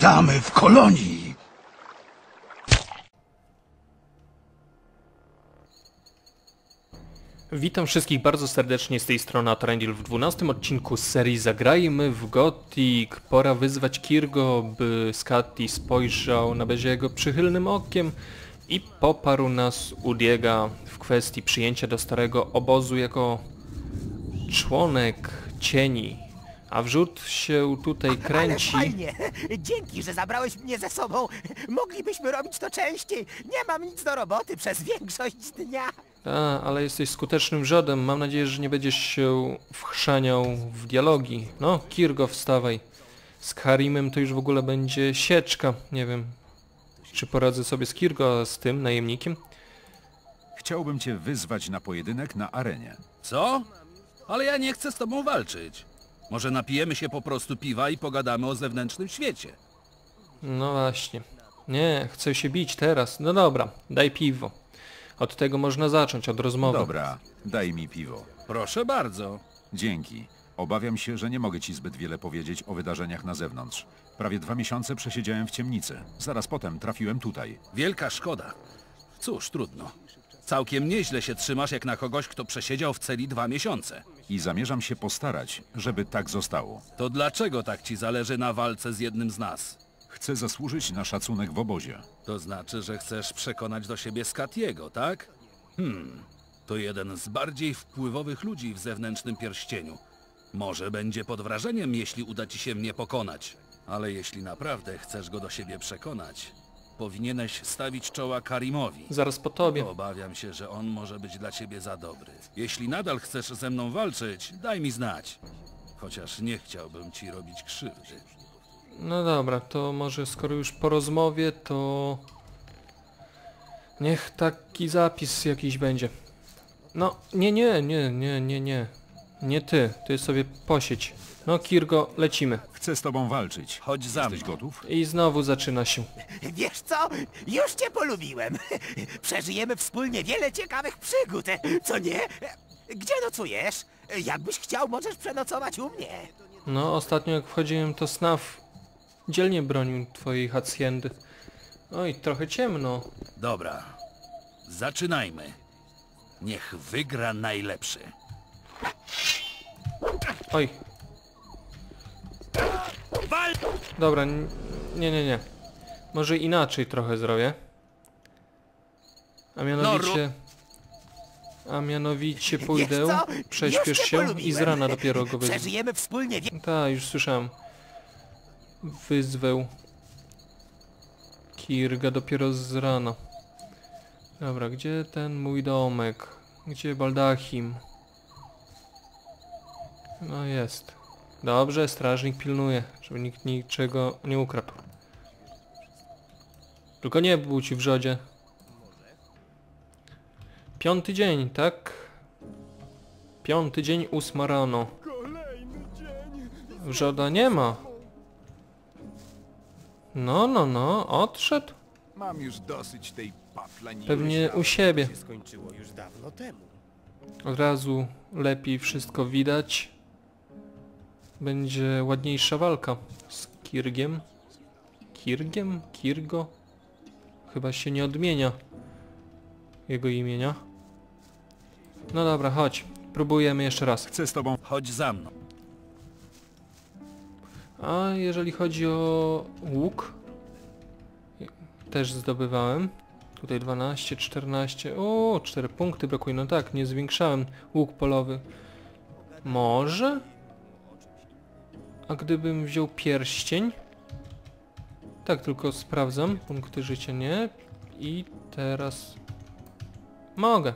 Witamy w kolonii! Witam wszystkich bardzo serdecznie, z tej strony Atharendil w 12 odcinku z serii Zagrajmy w Gothic. Pora wyzwać Kirgo, by Scatty spojrzał na Beziego przychylnym okiem i poparł nas u Diega w kwestii przyjęcia do starego obozu jako członek cieni. A wrzód się tutaj kręci. Ale fajnie. Dzięki, że zabrałeś mnie ze sobą. Moglibyśmy robić to częściej. Nie mam nic do roboty przez większość dnia. A, ale jesteś skutecznym wrzodem. Mam nadzieję, że nie będziesz się wchrzaniał w dialogi. No, Kirgo, wstawaj. Z Kharimem to już w ogóle będzie sieczka. Nie wiem, czy poradzę sobie z Kirgo, a z tym najemnikiem. Chciałbym cię wyzwać na pojedynek na arenie. Co? Ale ja nie chcę z tobą walczyć. Może napijemy się po prostu piwa i pogadamy o zewnętrznym świecie. No właśnie. Nie, chcę się bić teraz. No dobra, daj piwo. Od tego można zacząć, od rozmowy. Dobra, daj mi piwo. Proszę bardzo. Dzięki. Obawiam się, że nie mogę ci zbyt wiele powiedzieć o wydarzeniach na zewnątrz. Prawie 2 miesiące przesiedziałem w ciemnicy. Zaraz potem trafiłem tutaj. Wielka szkoda. Cóż, trudno. Całkiem nieźle się trzymasz jak na kogoś, kto przesiedział w celi 2 miesiące. I zamierzam się postarać, żeby tak zostało. To dlaczego tak ci zależy na walce z jednym z nas? Chcę zasłużyć na szacunek w obozie. To znaczy, że chcesz przekonać do siebie Scattiego, tak? To jeden z bardziej wpływowych ludzi w zewnętrznym pierścieniu. Może będzie pod wrażeniem, jeśli uda ci się mnie pokonać. Ale jeśli naprawdę chcesz go do siebie przekonać, powinieneś stawić czoła Kharimowi. Zaraz po tobie. Obawiam się, że on może być dla ciebie za dobry. Jeśli nadal chcesz ze mną walczyć, daj mi znać. Chociaż nie chciałbym ci robić krzywdy. No dobra, to może skoro już po rozmowie, to niech taki zapis jakiś będzie. No, nie. Nie ty, ty sobie posiedź. No Kirgo, lecimy. Chcę z tobą walczyć. Chodź za mną. Jesteś gotów? I znowu zaczyna się. Wiesz co? Już cię polubiłem. Przeżyjemy wspólnie wiele ciekawych przygód, co nie? Gdzie nocujesz? Jakbyś chciał, możesz przenocować u mnie. No, ostatnio jak wchodziłem, to Snaf dzielnie bronił twojej haciendy. Oj, trochę ciemno. Dobra, zaczynajmy. Niech wygra najlepszy. Oj. Dobra, nie. Może inaczej trochę zrobię. A mianowicie pójdę, prześpiesz się i z rana dopiero go wyzwę. Przeżyjemy wspólnie. Tak, już słyszałem. Wyzwę Kirga dopiero z rana. Dobra, gdzie ten mój domek? Gdzie baldachim? No jest. Dobrze, strażnik pilnuje, żeby nikt niczego nie ukradł. Tylko nie był ci w rzodzie. 5. dzień, tak? 5. dzień, 8 rano. Wrzoda nie ma. No, odszedł. Mam już dosyć tej paplaniny. Pewnie u siebie. Od razu lepiej wszystko widać. Będzie ładniejsza walka z Kirgiem. Kirgo? Chyba się nie odmienia jego imienia. No dobra, chodź. Próbujemy jeszcze raz. Chcę z tobą. Chodź za mną. A jeżeli chodzi o łuk, też zdobywałem. Tutaj 12, 14. O, 4 punkty brakuje. No tak, nie zwiększałem. Łuk polowy. Może? A gdybym wziął pierścień? Tak, tylko sprawdzam. Punkty życia nie. I teraz... Mogę.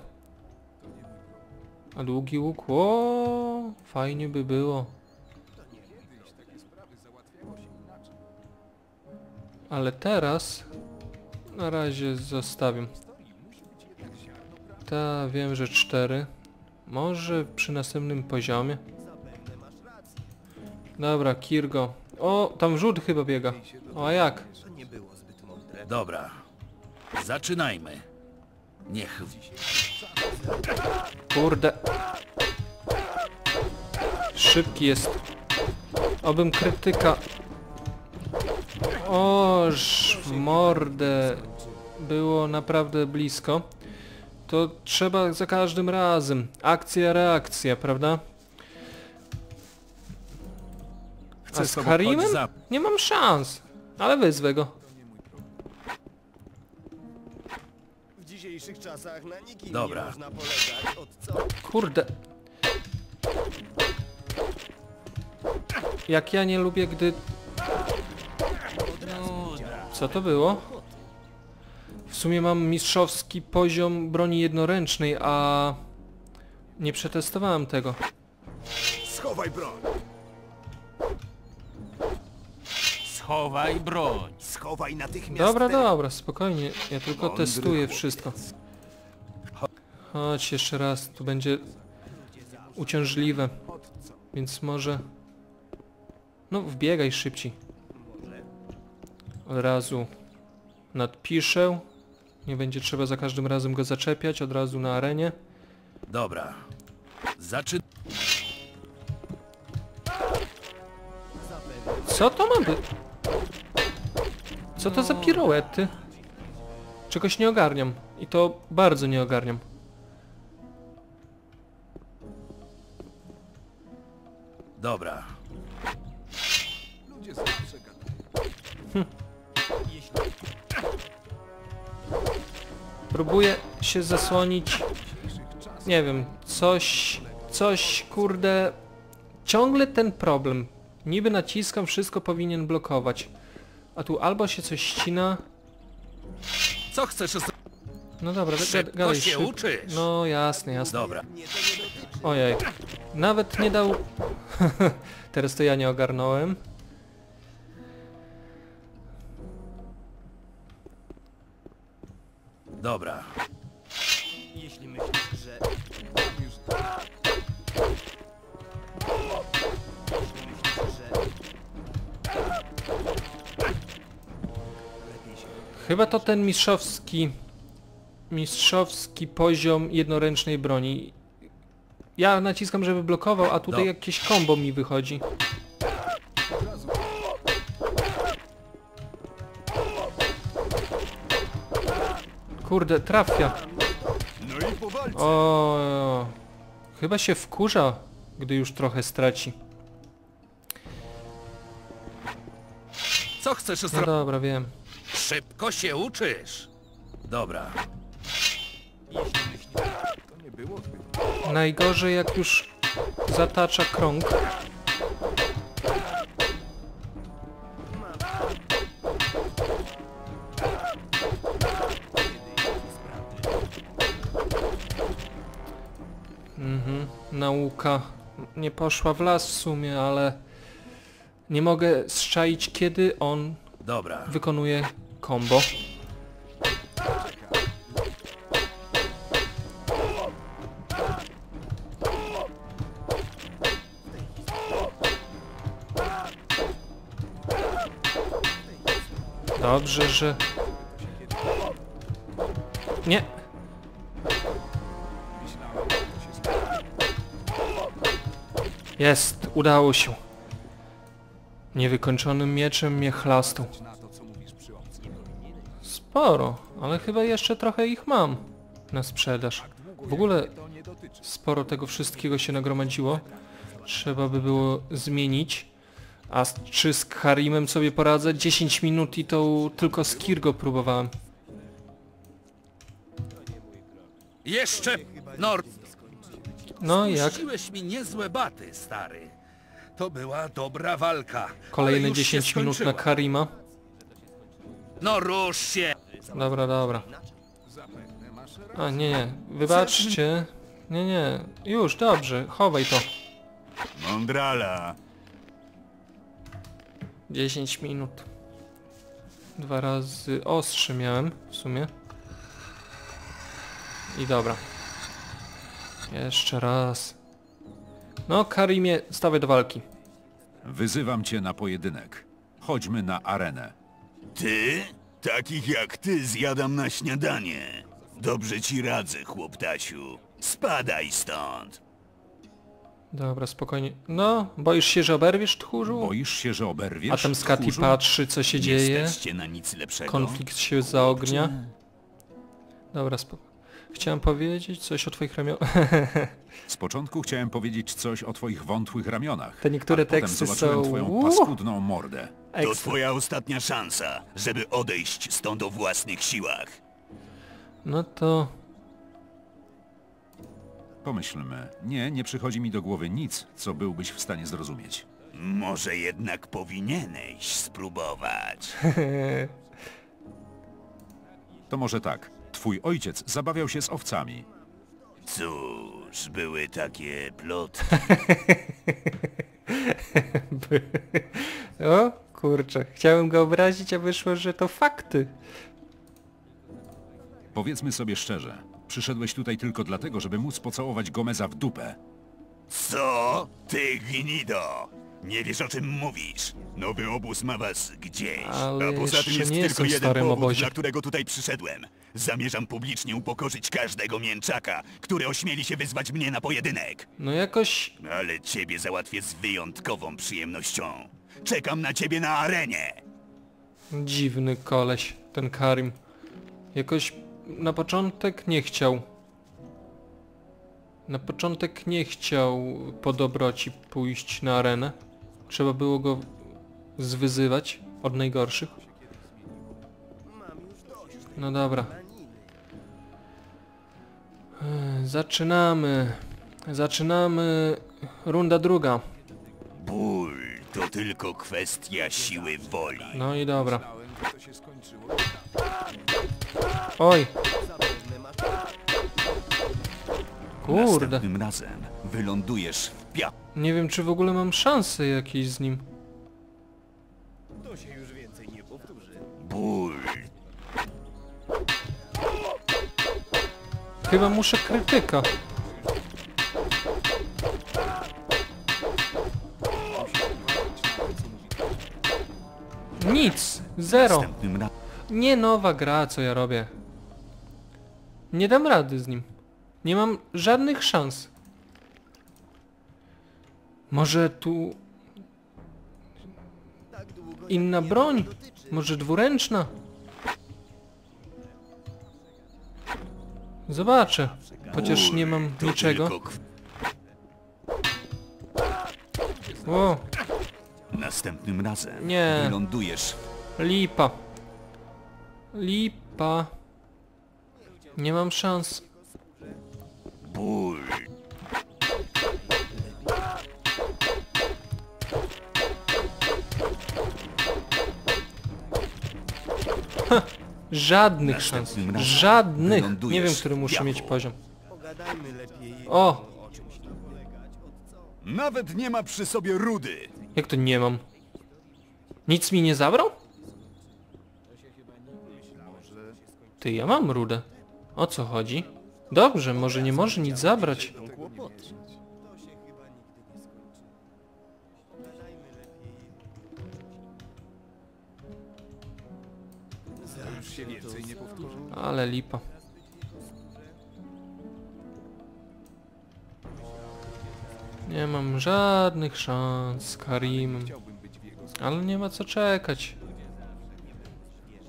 A długi łuk? O, fajnie by było. Ale teraz... Na razie zostawiam. Ta, wiem, że 4. Może przy następnym poziomie. Dobra, Kirgo. O, tam wrzód chyba biega. O, a jak? Dobra. Zaczynajmy. Niech... Kurde. Szybki jest. Obym krytyka. Oż w mordę. Było naprawdę blisko. To trzeba za każdym razem. Akcja, reakcja, prawda? A z Kharimem? Nie mam szans. Ale wyzwę go. W dzisiejszych czasach na nikim nie można polegać. Kurde. Jak ja nie lubię, gdy... No, co to było? W sumie mam mistrzowski poziom broni jednoręcznej, a... Nie przetestowałem tego. Schowaj broń! Schowaj broń! Schowaj natychmiast! Dobra, dobra, spokojnie. Ja tylko testuję wszystko. Chodź jeszcze raz, tu będzie uciążliwe. Więc może... No, wbiegaj szybciej. Od razu nadpiszę. Nie będzie trzeba za każdym razem go zaczepiać, od razu na arenie. Dobra. Co to ma być? Co to za pirouety? Czegoś nie ogarniam. I to bardzo nie ogarniam. Dobra. Próbuję się zasłonić. Nie wiem, coś kurde. Ciągle ten problem. Niby naciskam, wszystko powinien blokować. A tu albo się coś ścina. Co chcesz? No dobra, gadaj się. No jasne, jasne. Dobra. Ojej. Nawet nie dał. Teraz to ja nie ogarnąłem. Dobra. Jeśli myślisz, że... Chyba to ten mistrzowski poziom jednoręcznej broni. Ja naciskam, żeby blokował, a tutaj jakieś combo mi wychodzi. Kurde, trafia. O, chyba się wkurza, gdy już trochę straci. Co chcesz zrobić? No dobra, wiem. Szybko się uczysz. Dobra. Najgorzej, jak już zatacza krąg. Nauka nie poszła w las w sumie, ale nie mogę zczaić, kiedy on wykonuje combo. Dobrze, że... Nie! Jest! Udało się! Niewykończonym mieczem mnie chlastą. Sporo, ale chyba jeszcze trochę ich mam na sprzedaż. W ogóle sporo tego wszystkiego się nagromadziło. Trzeba by było zmienić. A czy z Kharimem sobie poradzę? 10 minut i to tylko z Kirgo próbowałem. Jeszcze! No jak? Puściłeś mi niezłe baty, stary. To była dobra walka. Kolejne 10 minut na Kharima. No rusz się! Dobra, dobra. A nie, nie. Wybaczcie. Nie, nie. Już, dobrze. Chowaj to. Mądrala. 10 minut. 2 razy ostrzy miałem w sumie. I dobra. Jeszcze raz. No, Kharimie, stawaj do walki. Wyzywam cię na pojedynek. Chodźmy na arenę. Ty? Takich jak ty zjadam na śniadanie. Dobrze ci radzę, chłoptasiu. Spadaj stąd. Dobra, spokojnie. No, boisz się, że oberwiesz, tchórzu? Boisz się, że oberwiesz, a tam Scatty patrzy, co się dzieje. Na nic lepszego. Konflikt się zaognia. Dobra, spokojnie. Chciałem powiedzieć coś o twoich ramionach. Z początku chciałem powiedzieć coś o twoich wątłych ramionach. Te niektóre teksty zobaczyłem są... twoją paskudną mordę. To twoja ostatnia szansa, żeby odejść stąd o własnych siłach. No to... pomyślmy. Nie przychodzi mi do głowy nic, co byłbyś w stanie zrozumieć. Może jednak powinieneś spróbować. To może tak. Twój ojciec zabawiał się z owcami. Cóż, były takie plotki. O, kurczę. Chciałem go obrazić, a wyszło, że to fakty. Powiedzmy sobie szczerze. Przyszedłeś tutaj tylko dlatego, żeby móc pocałować Gomeza w dupę. Co? Ty gnido! Nie wiesz, o czym mówisz. Nowy obóz ma was gdzieś. Ale a poza tym jest tylko jeden powód, dla którego tutaj przyszedłem. Zamierzam publicznie upokorzyć każdego mięczaka, który ośmieli się wyzwać mnie na pojedynek. No jakoś... ale ciebie załatwię z wyjątkową przyjemnością. Czekam na ciebie na arenie. Dziwny koleś, ten Kharim. Jakoś... na początek nie chciał. Na początek nie chciał po dobroci pójść na arenę. Trzeba było go zwyzywać od najgorszych. No dobra. Zaczynamy. Zaczynamy. Runda druga. Ból to tylko kwestia siły woli. No i dobra. Oj! Kurde! Następnym razem wylądujesz w piach. Nie wiem, czy w ogóle mam szansę jakiejś z nim. To się już więcej nie powtórzy. Ból. Chyba muszę krytyka. Nic! Zero! Nie nowa gra, co ja robię. Nie dam rady z nim. Nie mam żadnych szans. Może tu... inna broń? Może dwuręczna? Zobaczę. Chociaż nie mam niczego. O! Następnym razem wylądujesz. Lipa. Lipa. Nie mam szans. Ból. Ha, żadnych szans. Żadnych. Nie wiem, który muszę mieć poziom. O! Nawet nie ma przy sobie rudy. Jak to nie mam? Nic mi nie zabrał? Ty, ja mam rudę. O co chodzi? Dobrze, może nie może nic zabrać. Ale lipa. Nie mam żadnych szans z Kharimem. Ale nie ma co czekać.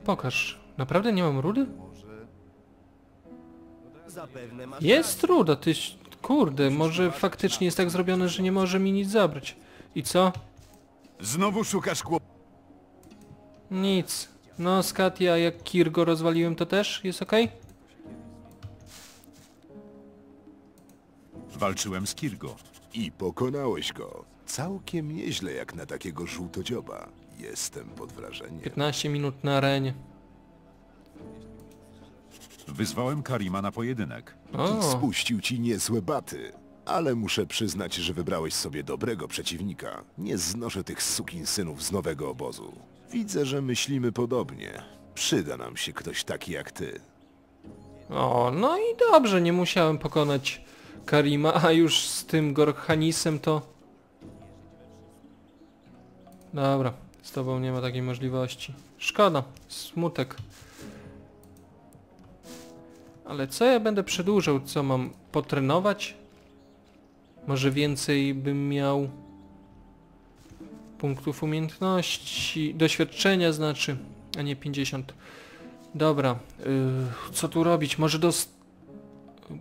Pokaż. Naprawdę nie mam rudy? Jest ruda, ty... kurde, może faktycznie jest tak zrobione, że nie może mi nic zabrać. I co? Znowu szukasz kłopotów. Nic. No, Scatty, a jak Kirgo rozwaliłem, to też jest okej? Walczyłem z Kirgo. I pokonałeś go. Całkiem nieźle jak na takiego żółtodzioba. Jestem pod wrażeniem. 15 minut na arenie. Wyzwałem Kharima na pojedynek. O. Spuścił ci niezłe baty. Ale muszę przyznać, że wybrałeś sobie dobrego przeciwnika. Nie znoszę tych sukinsynów z nowego obozu. Widzę, że myślimy podobnie. Przyda nam się ktoś taki jak ty. O, no i dobrze, nie musiałem pokonać Kharima, a już z tym Gorkhanisem to... Dobra, z tobą nie ma takiej możliwości. Szkoda, smutek. Ale co ja będę przedłużał? Co mam potrenować? Może więcej bym miał punktów umiejętności, doświadczenia znaczy, a nie 50. Dobra, co tu robić? Może do...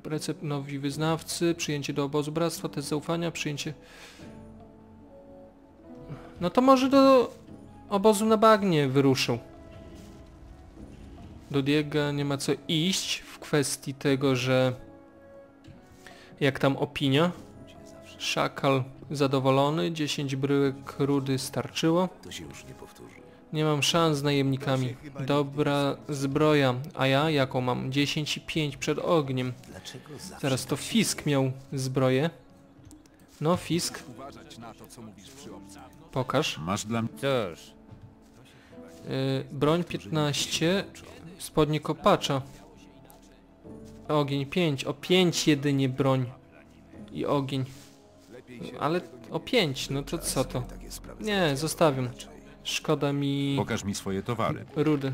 Recept nowi wyznawcy, przyjęcie do obozu bractwa, test zaufania, przyjęcie... No to może do obozu na bagnie wyruszył. Do Diego nie ma co iść w kwestii tego, że... Jak tam opinia? Szakal zadowolony, 10 bryłek rudy starczyło. To się już nie powtórzy. Nie mam szans z najemnikami. Dobra zbroja, a ja jaką mam? 10 i 5 przed ogniem. Zaraz to Fisk miał zbroję. No Fisk. Pokaż. Masz dla mnie też. Broń 15, spodnie kopacza. Ogień 5, o 5 jedynie broń i ogień. Ale o 5, no to co to? Nie, zostawiam. Szkoda mi... Pokaż mi swoje towary. Rudy.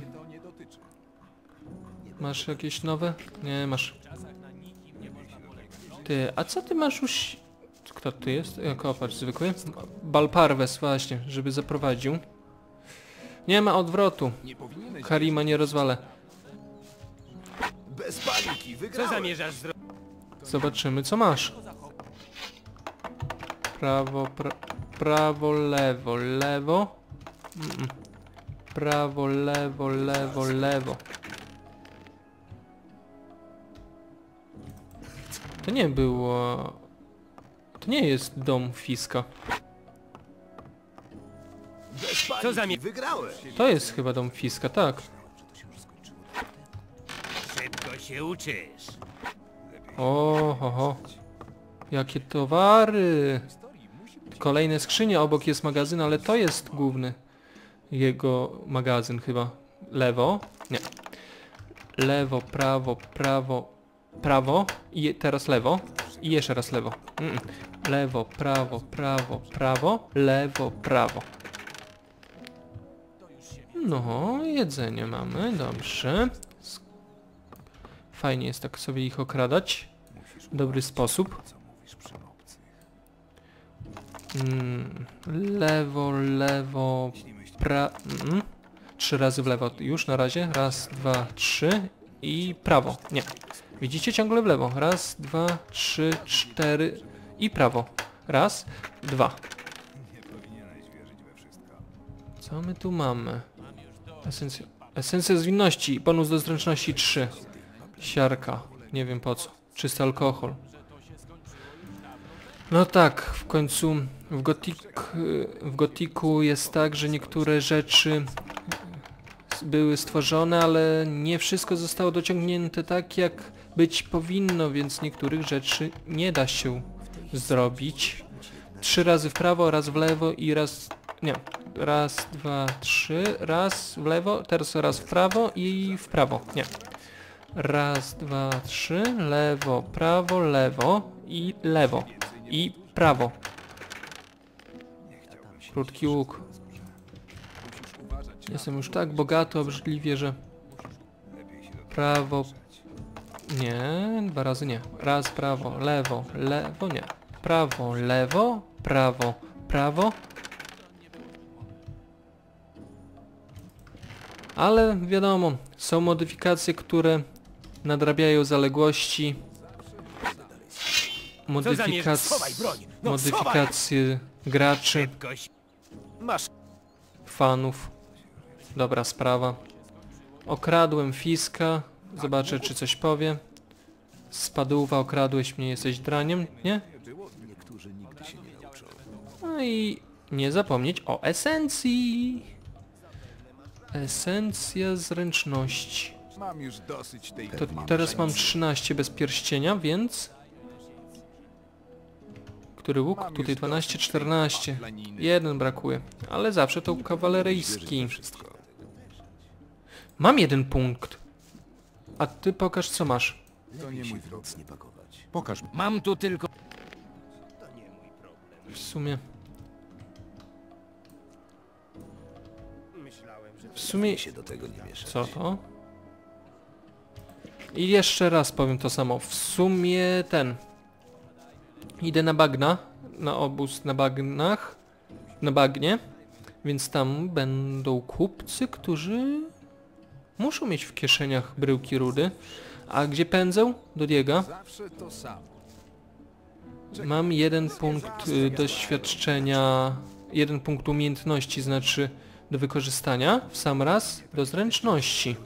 Masz jakieś nowe? Nie, masz. Ty, a co ty masz już... Kto ty jest? Kopacz zwykły? Baal Parvez, właśnie, żeby zaprowadził. Nie ma odwrotu. Kharima nie rozwalę. Co zamierzasz zrobić? Zobaczymy, co masz. Prawo, prawo, lewo, lewo. Prawo, lewo, lewo, lewo. To nie było... To nie jest dom Fiska. Co za mnie wygrałeś? To jest chyba dom Fiska, tak. Szybko się uczysz. Oho. Jakie towary. Kolejne skrzynie, obok jest magazyn, ale to jest główny jego magazyn chyba. Lewo. Nie. Lewo, prawo, prawo, prawo. I teraz lewo. I jeszcze raz lewo. Lewo, prawo, prawo, prawo. Lewo, prawo. No, jedzenie mamy. Dobrze. Fajnie jest tak sobie ich okradać. Dobry sposób. Lewo, lewo, trzy razy w lewo już na razie. Raz, dwa, trzy i prawo. Nie. Widzicie? Ciągle w lewo. Raz, dwa, trzy, cztery i prawo. Raz, dwa. Co my tu mamy? Esencja zwinności. Bonus do zręczności 3. Siarka. Nie wiem po co. Czysty alkohol. No tak, w końcu w Gothicu jest tak, że niektóre rzeczy były stworzone, ale nie wszystko zostało dociągnięte tak, jak być powinno, więc niektórych rzeczy nie da się zrobić. Trzy razy w prawo, raz w lewo i raz... Nie, raz, dwa, trzy, raz w lewo, teraz raz w prawo i w prawo. Nie. Raz, dwa, trzy, lewo, prawo, lewo. I prawo. Krótki łuk. Jestem już tak bogaty, obrzydliwie, że... Prawo... Nie, dwa razy nie. Raz, prawo, lewo, nie. Prawo, lewo, prawo, Ale wiadomo, są modyfikacje, które nadrabiają zaległości. Modyfikacje graczy, fanów. Dobra sprawa. Okradłem Fiska. Zobaczę, czy coś powie. Spadłówka, okradłeś mnie, jesteś draniem, nie? No i nie zapomnieć o esencji. Esencja zręczności. To teraz mam 13 bez pierścienia, więc... Który łuk? Tutaj 12, 14. Jeden brakuje. Ale zawsze to kawaleryjski. Mam jeden punkt. A ty pokaż, co masz. Pokaż. Mam tu tylko... W sumie... Co to? I jeszcze raz powiem to samo. W sumie ten... Idę na bagna, na obóz na bagnach, na bagnie, więc tam będą kupcy, którzy muszą mieć w kieszeniach bryłki rudy. A gdzie pędzę? Do Diego. Mam jeden punkt doświadczenia, jeden punkt umiejętności, znaczy do wykorzystania, w sam raz do zręczności.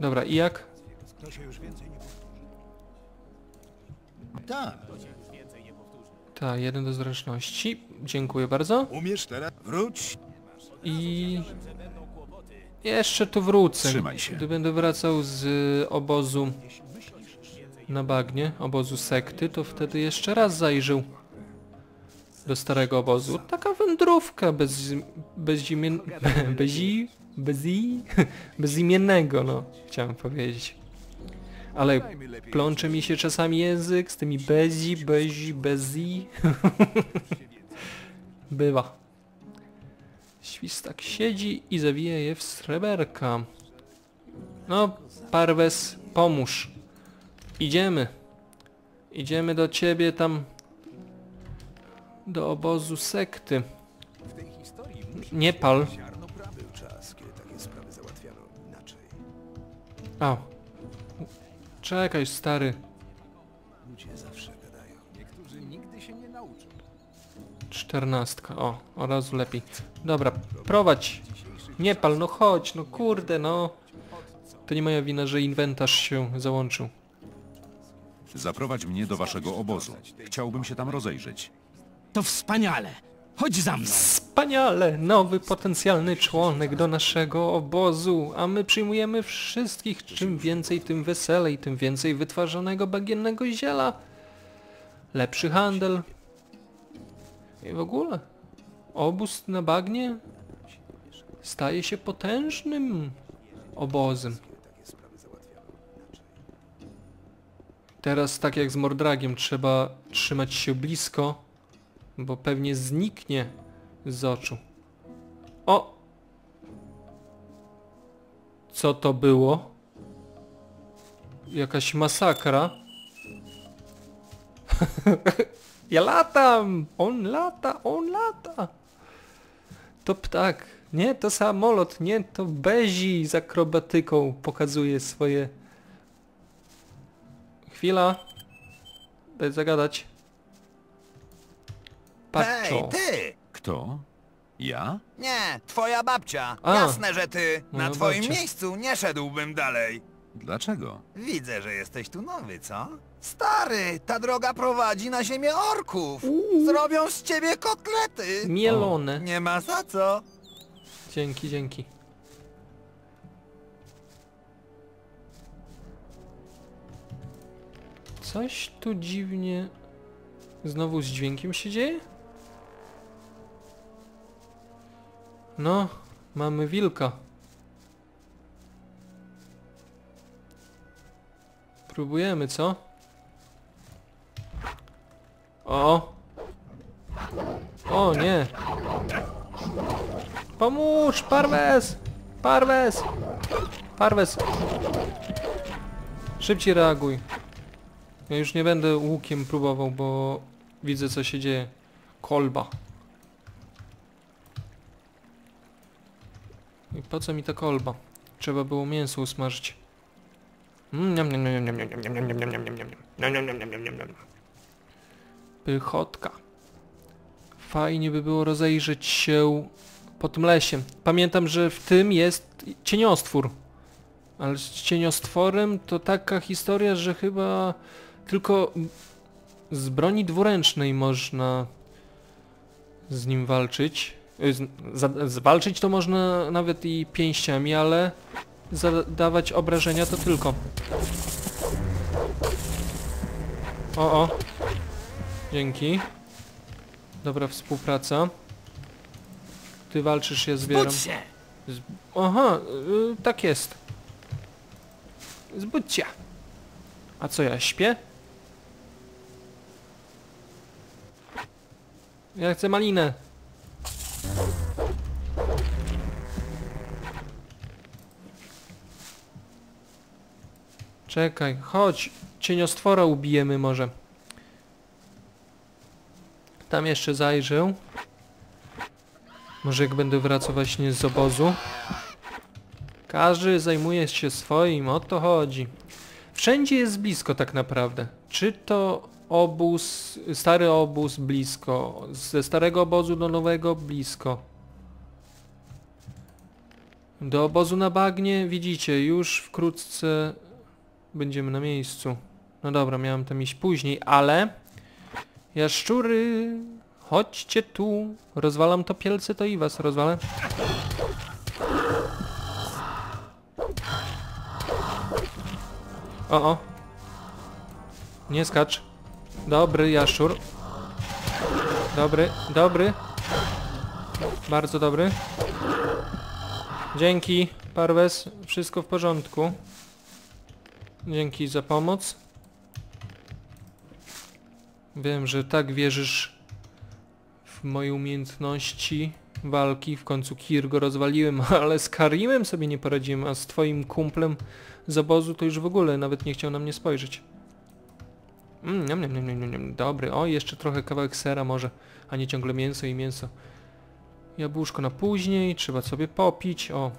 Dobra, i jak? Tak, jeden do zręczności. Dziękuję bardzo. Umiesz teraz? Wróć. I... jeszcze tu wrócę. Trzymaj się. Gdy będę wracał z obozu na bagnie, obozu sekty, to wtedy jeszcze raz zajrzę do starego obozu. Taka wędrówka bezimiennego, no, chciałem powiedzieć. Ale plącze mi się czasami język z tymi bezi. Bywa. Świstak siedzi i zawija je w sreberka. No, Parvez, pomóż. Idziemy. Idziemy do ciebie tam. Do obozu sekty. Nie pal. A. Czekaj, stary. Ludzie zawsze gadają. Niektórzy nigdy się nie nauczą. 14. O, od razu lepiej. Dobra, prowadź. Nie pal, no chodź, no kurde, no. To nie moja wina, że inwentarz się załączył. Zaprowadź mnie do waszego obozu. Chciałbym się tam rozejrzeć. To wspaniale. Chodź za mną. Wspaniale. Nowy potencjalny członek do naszego obozu. A my przyjmujemy wszystkich. Czym więcej, tym weselej. Tym więcej wytwarzanego bagiennego ziela. Lepszy handel. I w ogóle. Obóz na bagnie staje się potężnym obozem. Teraz tak jak z Mordragiem trzeba trzymać się blisko, bo pewnie zniknie z oczu. O! Co to było? Jakaś masakra. Ja latam! On lata, on lata! To ptak. Nie, to samolot. Nie, to bezi z akrobatyką pokazuje swoje... Chwila. Daj zagadać. Patrzą. Hej, ty! Kto? Ja? Nie, twoja babcia. A, jasne, że ty. Na twoim miejscu nie szedłbym dalej. Dlaczego? Widzę, że jesteś tu nowy, co? Stary, ta droga prowadzi na ziemię orków. Zrobią z ciebie kotlety. Mielone. O, nie ma za co. Dzięki, dzięki. Coś tu dziwnie... Znowu z dźwiękiem się dzieje? No, mamy wilka. Próbujemy, co? O! O nie! Pomóż! Parvez! Parvez! Parvez! Szybciej reaguj. Ja już nie będę łukiem próbował, bo widzę co się dzieje. Kolba. I po co mi ta kolba? Trzeba było mięso usmażyć. Pychotka. Fajnie by było rozejrzeć się po tym lesie. Pamiętam, że w tym jest cieniostwór. Ale z cieniostworem to taka historia, że chyba... Tylko z broni dwuręcznej można z nim walczyć. Zwalczyć to można nawet i pięściami, ale zadawać obrażenia to tylko. O, o. Dzięki. Dobra współpraca. Ty walczysz, ja zbieram. Aha, tak jest. Zbudź się. A co, ja śpię? Ja chcę malinę. Czekaj, chodź. Cieniostwora ubijemy może. Tam jeszcze zajrzę. Może jak będę wracał właśnie z obozu. Każdy zajmuje się swoim, o to chodzi. Wszędzie jest blisko tak naprawdę. Czy to obóz, stary obóz blisko, ze starego obozu do nowego blisko. Do obozu na bagnie, widzicie, już wkrótce będziemy na miejscu. No dobra, miałem tam iść później, ale... Jaszczury, chodźcie tu. Rozwalam topielce, to i was rozwalę. O, o. Nie skacz. Dobry jaszczur. Dobry, dobry. Bardzo dobry. Dzięki, Parvez. Wszystko w porządku. Dzięki za pomoc. Wiem, że tak wierzysz w moje umiejętności walki. W końcu Kirgo rozwaliłem, ale z Kharimem sobie nie poradziłem, a z twoim kumplem z obozu to już w ogóle nawet nie chciał na mnie spojrzeć. Dobry. O, jeszcze trochę kawałek sera może, a nie ciągle mięso i mięso. Jabłuszko na później, trzeba sobie popić, o.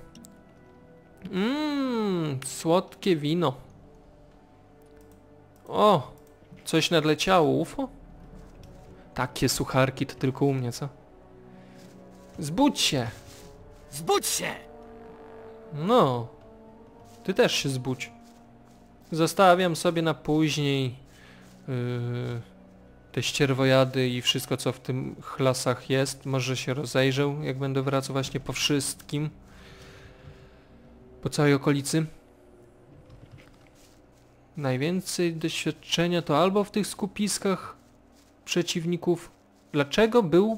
Słodkie wino. O, coś nadleciało, UFO? Takie sucharki to tylko u mnie, co? Zbudź się! Zbudź się! No. Ty też się zbudź. Zostawiam sobie na później te ścierwojady i wszystko, co w tym chlasach jest. Może się rozejrzę, jak będę wracał właśnie po wszystkim. Po całej okolicy. Najwięcej doświadczenia to albo w tych skupiskach przeciwników. Dlaczego był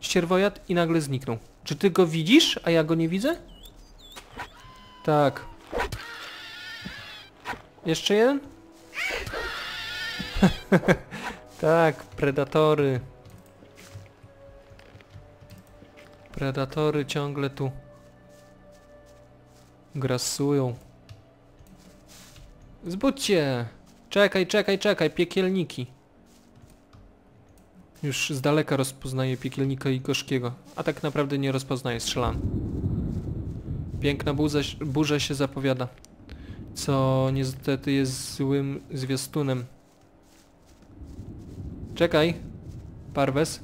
ścierwojad i nagle zniknął? Czy ty go widzisz, a ja go nie widzę? Tak. Jeszcze jeden? Tak, predatory. Predatory ciągle tu grasują. Zbudźcie! Czekaj, czekaj, czekaj, piekielniki. Już z daleka rozpoznaję piekielnika i gorzkiego, a tak naprawdę nie rozpoznaję, strzelam. Piękna burza się zapowiada, co niestety jest złym zwiastunem. Czekaj, Parvez.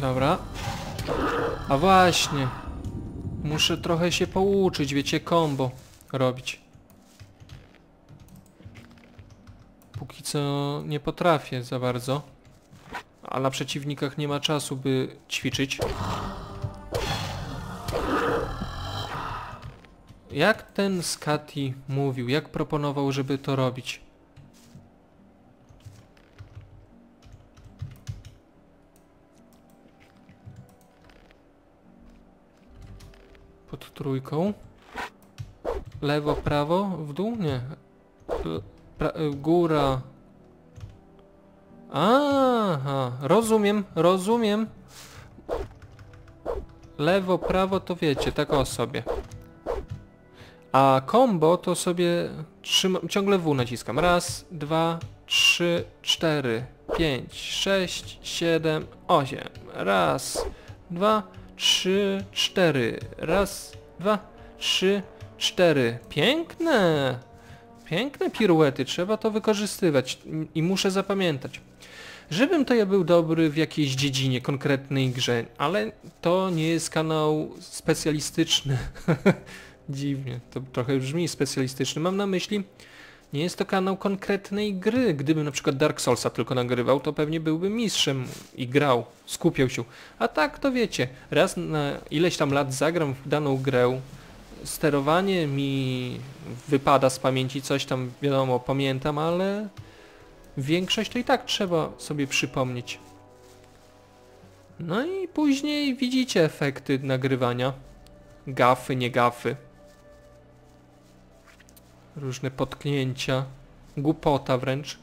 Dobra. A właśnie. Muszę trochę się pouczyć, wiecie, combo robić. Póki co nie potrafię za bardzo. A na przeciwnikach nie ma czasu, by ćwiczyć. Jak ten Scatty mówił, jak proponował, żeby to robić? Pod trójką. Lewo, prawo, w dół? Nie. Góra. Aha, rozumiem, rozumiem. Lewo, prawo to wiecie, tak o sobie. A combo to sobie trzymam, ciągle W naciskam. Raz, dwa, trzy, cztery, pięć, sześć, siedem, osiem. Raz, dwa, trzy, cztery. Raz, dwa, trzy, cztery. Piękne! Piękne piruety, trzeba to wykorzystywać i muszę zapamiętać. Żebym to ja był dobry w jakiejś dziedzinie, konkretnej grze, ale to nie jest kanał specjalistyczny. Dziwnie, to trochę brzmi specjalistyczny. Mam na myśli, nie jest to kanał konkretnej gry. Gdybym na przykład Dark Soulsa tylko nagrywał, to pewnie byłbym mistrzem i grał, skupiał się. A tak to wiecie, raz na ileś tam lat zagram w daną grę, sterowanie mi wypada z pamięci, coś tam wiadomo, pamiętam, ale większość to i tak trzeba sobie przypomnieć. No i później widzicie efekty nagrywania. Gafy, nie gafy. Różne potknięcia. Głupota wręcz.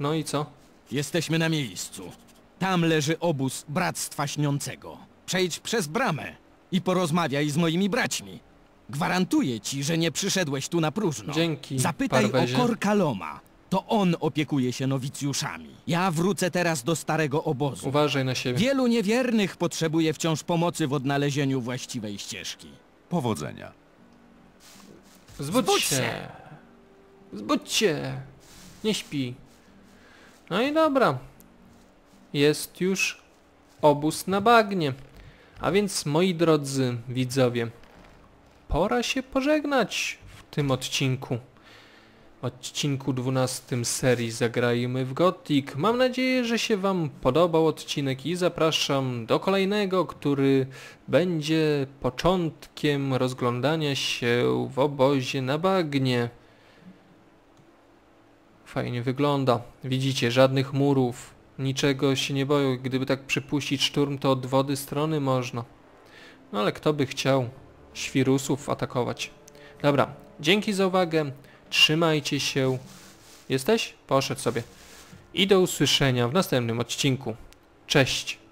No i co? Jesteśmy na miejscu. Tam leży obóz Bractwa Śniącego. Przejdź przez bramę i porozmawiaj z moimi braćmi. Gwarantuję ci, że nie przyszedłeś tu na próżno. Dzięki, zapytaj Parvezie o Korkaloma. To on opiekuje się nowicjuszami. Ja wrócę teraz do starego obozu. Uważaj na siebie. Wielu niewiernych potrzebuje wciąż pomocy w odnalezieniu właściwej ścieżki. Powodzenia. Zbudź się! Zbudź się! Nie śpi. No i dobra. Jest już obóz na bagnie. A więc, moi drodzy widzowie, pora się pożegnać w tym odcinku. Odcinku 12 serii Zagrajmy w Gothic. Mam nadzieję, że się wam podobał odcinek i zapraszam do kolejnego, który będzie początkiem rozglądania się w obozie na bagnie. Fajnie wygląda. Widzicie, żadnych murów. Niczego się nie boję. Gdyby tak przypuścić szturm, to od wody strony można. No ale kto by chciał świrusów atakować? Dobra, dzięki za uwagę. Trzymajcie się. Jesteś? Poszedł sobie. I do usłyszenia w następnym odcinku. Cześć.